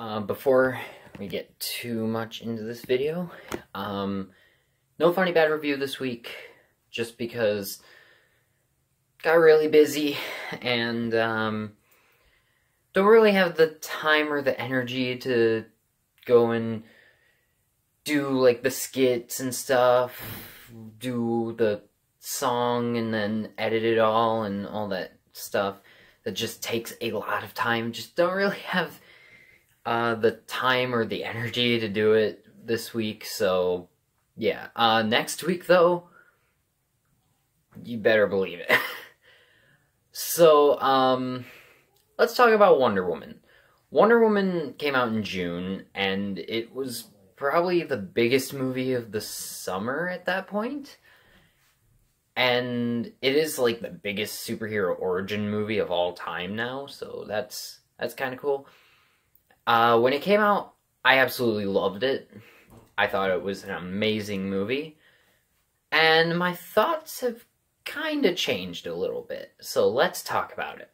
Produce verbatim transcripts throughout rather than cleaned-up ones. uh, before we get too much into this video, um, no funny bad review this week, just because got really busy and um, don't really have the time or the energy to go and do like the skits and stuff, do the song and then edit it all and all that stuff. That just takes a lot of time. Just don't really have uh, the time or the energy to do it this week. So, yeah. Uh, next week, though, you better believe it. So, um, let's talk about Wonder Woman. Wonder Woman came out in June, and it was probably the biggest movie of the summer at that point. And it is, like, the biggest superhero origin movie of all time now, so that's that's kind of cool. Uh, when it came out, I absolutely loved it. I thought it was an amazing movie. And my thoughts have kind of changed a little bit, so let's talk about it.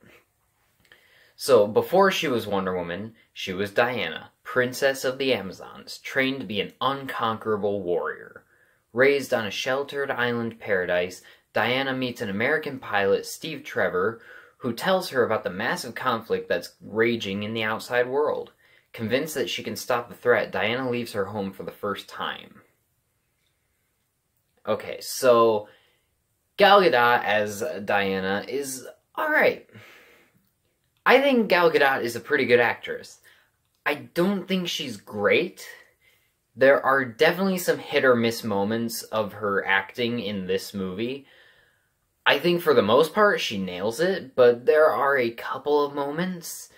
So, before she was Wonder Woman, she was Diana, Princess of the Amazons, trained to be an unconquerable warrior. Raised on a sheltered island paradise, Diana meets an American pilot, Steve Trevor, who tells her about the massive conflict that's raging in the outside world. Convinced that she can stop the threat, Diana leaves her home for the first time. Okay, so Gal Gadot as Diana is alright. I think Gal Gadot is a pretty good actress. I don't think she's great. There are definitely some hit-or-miss moments of her acting in this movie. I think for the most part, she nails it, but there are a couple of moments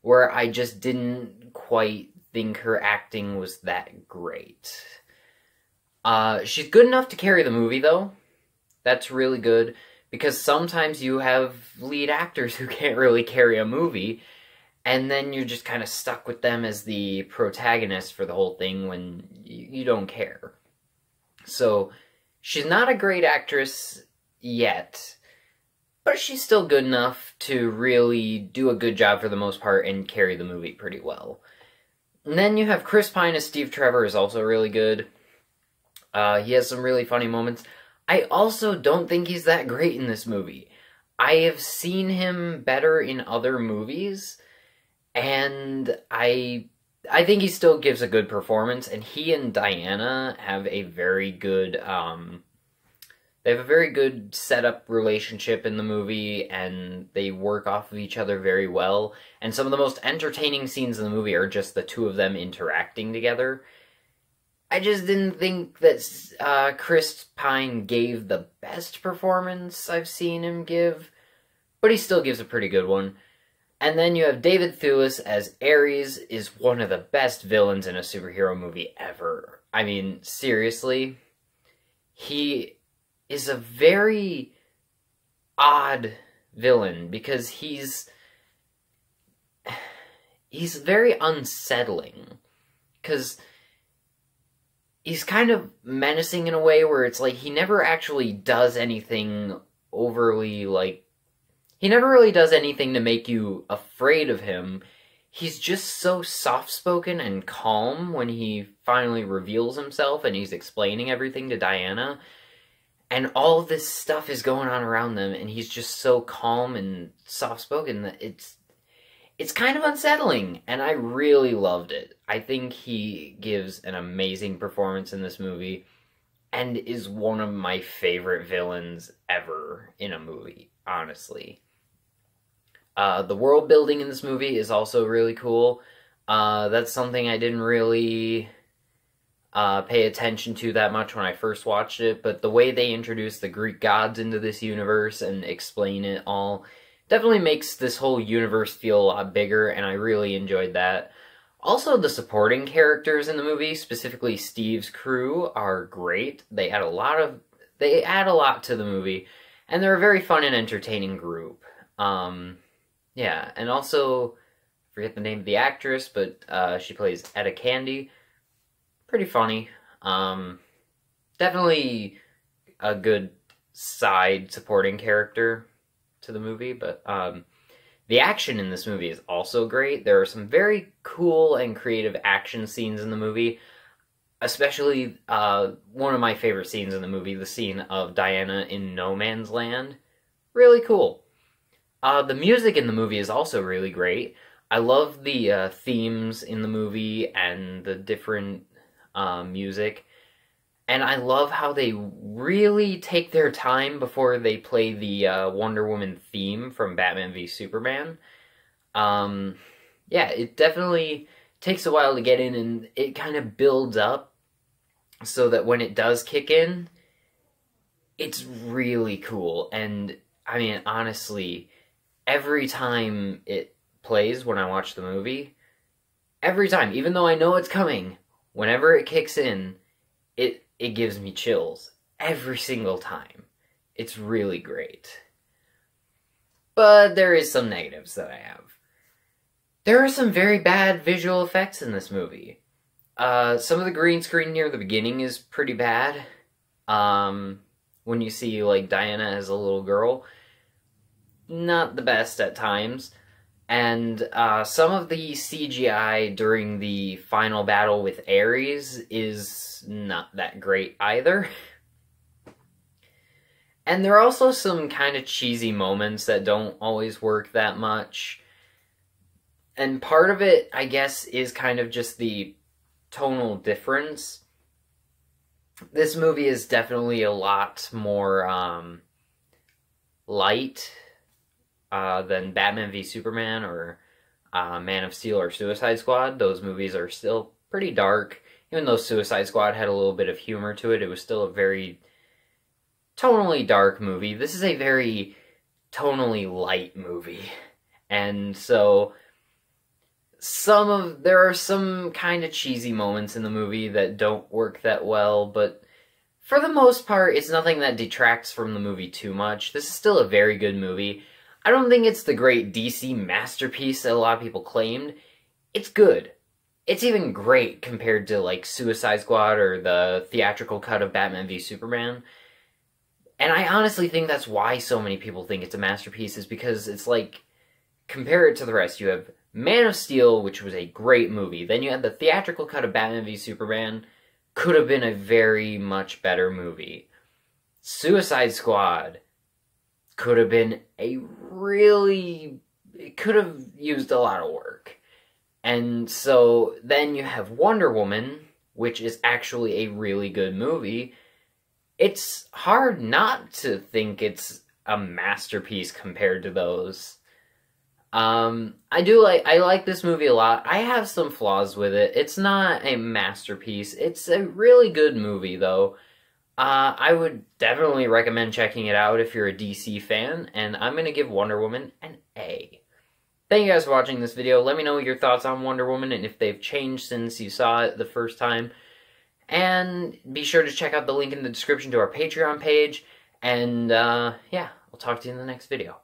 where I just didn't quite think her acting was that great. Uh, she's good enough to carry the movie, though. That's really good, because sometimes you have lead actors who can't really carry a movie, and then you're just kind of stuck with them as the protagonist for the whole thing when you don't care. So, she's not a great actress yet, but she's still good enough to really do a good job for the most part and carry the movie pretty well. And then you have Chris Pine as Steve Trevor is also really good. Uh, he has some really funny moments. I also don't think he's that great in this movie. I have seen him better in other movies. And I I think he still gives a good performance, and he and Diana have a very good, um, they have a very good setup relationship in the movie, and they work off of each other very well, and some of the most entertaining scenes in the movie are just the two of them interacting together. I just didn't think that uh, Chris Pine gave the best performance I've seen him give, but he still gives a pretty good one. And then you have David Thewlis as Ares, is one of the best villains in a superhero movie ever. I mean, seriously, he is a very odd villain because he's, he's very unsettling. Because he's kind of menacing in a way where it's like he never actually does anything overly, like, he never really does anything to make you afraid of him. He's just so soft-spoken and calm when he finally reveals himself and he's explaining everything to Diana. And all this stuff is going on around them and he's just so calm and soft-spoken that it's, it's kind of unsettling. And I really loved it. I think he gives an amazing performance in this movie and is one of my favorite villains ever in a movie, honestly. Uh, the world building in this movie is also really cool. Uh, that's something I didn't really uh, pay attention to that much when I first watched it, but the way they introduce the Greek gods into this universe and explain it all definitely makes this whole universe feel a lot bigger, and I really enjoyed that. Also, the supporting characters in the movie, specifically Steve's crew, are great. They add a lot of, they add a lot to the movie, and they're a very fun and entertaining group. Um, yeah, and also, I forget the name of the actress, but uh, she plays Etta Candy. Pretty funny. Um, definitely a good side supporting character to the movie, but um, The action in this movie is also great. There are some very cool and creative action scenes in the movie. Especially uh, one of my favorite scenes in the movie, the scene of Diana in No Man's Land. Really cool. Uh, the music in the movie is also really great. I love the uh, themes in the movie and the different uh, music. And I love how they really take their time before they play the uh, Wonder Woman theme from Batman v Superman. Um, yeah, it definitely takes a while to get in, and it kind of builds up so that when it does kick in, it's really cool. And, I mean, honestly, every time it plays when I watch the movie, every time, even though I know it's coming, whenever it kicks in, it it gives me chills. Every single time. It's really great. But there is some negatives that I have. There are some very bad visual effects in this movie. Uh, some of the green screen near the beginning is pretty bad. Um, when you see, like, Diana as a little girl. Not the best at times. And uh, some of the C G I during the final battle with Ares is not that great either. And there are also some kind of cheesy moments that don't always work that much. And part of it, I guess, is kind of just the tonal difference. This movie is definitely a lot more um, light uh, than Batman v Superman or uh, Man of Steel or Suicide Squad. Those movies are still pretty dark. Even though Suicide Squad had a little bit of humor to it, it was still a very tonally dark movie. This is a very tonally light movie. And so Some of, there are some kind of cheesy moments in the movie that don't work that well, but for the most part, it's nothing that detracts from the movie too much. This is still a very good movie. I don't think it's the great D C masterpiece that a lot of people claimed. It's good. It's even great compared to, like, Suicide Squad or the theatrical cut of Batman v Superman. And I honestly think that's why so many people think it's a masterpiece, is because it's like, compare it to the rest. You have Man of Steel, which was a great movie. Then you had the theatrical cut of Batman v Superman. Could have been a very much better movie. Suicide Squad could have been a really... It could have used a lot of work. And so then you have Wonder Woman, which is actually a really good movie. It's hard not to think it's a masterpiece compared to those. Um, I do like, I like this movie a lot. I have some flaws with it. It's not a masterpiece. It's a really good movie, though. Uh, I would definitely recommend checking it out if you're a D C fan, and I'm gonna give Wonder Woman an A. Thank you guys for watching this video. Let me know your thoughts on Wonder Woman and if they've changed since you saw it the first time. And be sure to check out the link in the description to our Patreon page. And, uh, yeah, I'll talk to you in the next video.